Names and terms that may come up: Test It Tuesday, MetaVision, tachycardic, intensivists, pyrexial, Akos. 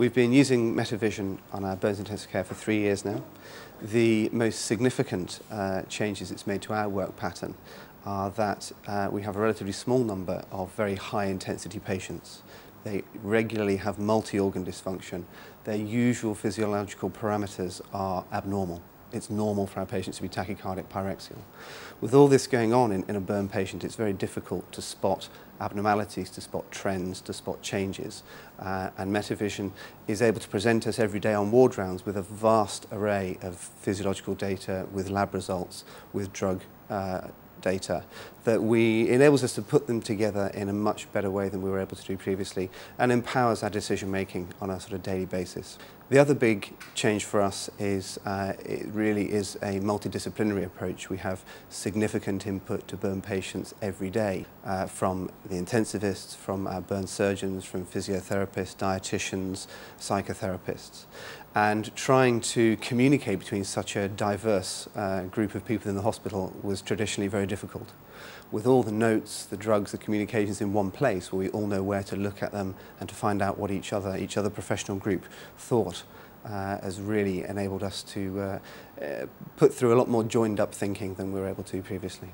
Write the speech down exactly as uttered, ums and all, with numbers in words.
We've been using MetaVision on our burns intensive care for three years now. The most significant uh, changes it's made to our work pattern are that uh, we have a relatively small number of very high intensity patients. They regularly have multi-organ dysfunction. Their usual physiological parameters are abnormal. It's normal for our patients to be tachycardic pyrexial. With all this going on in, in a burn patient, it's very difficult to spot abnormalities, to spot trends, to spot changes. Uh, and MetaVision is able to present us every day on ward rounds with a vast array of physiological data, with lab results, with drug uh, data, that we enables us to put them together in a much better way than we were able to do previously, and empowers our decision making on a sort of daily basis. The other big change for us is uh, it really is a multidisciplinary approach. We have significant input to burn patients every day uh, from the intensivists, from our burn surgeons, from physiotherapists, dietitians, psychotherapists, and trying to communicate between such a diverse uh, group of people in the hospital was traditionally very difficult. With all the notes, the drugs, the communications in one place, where we all know where to look at them and to find out what each other, each other professional group thought, uh, has really enabled us to uh, uh, put through a lot more joined up thinking than we were able to previously.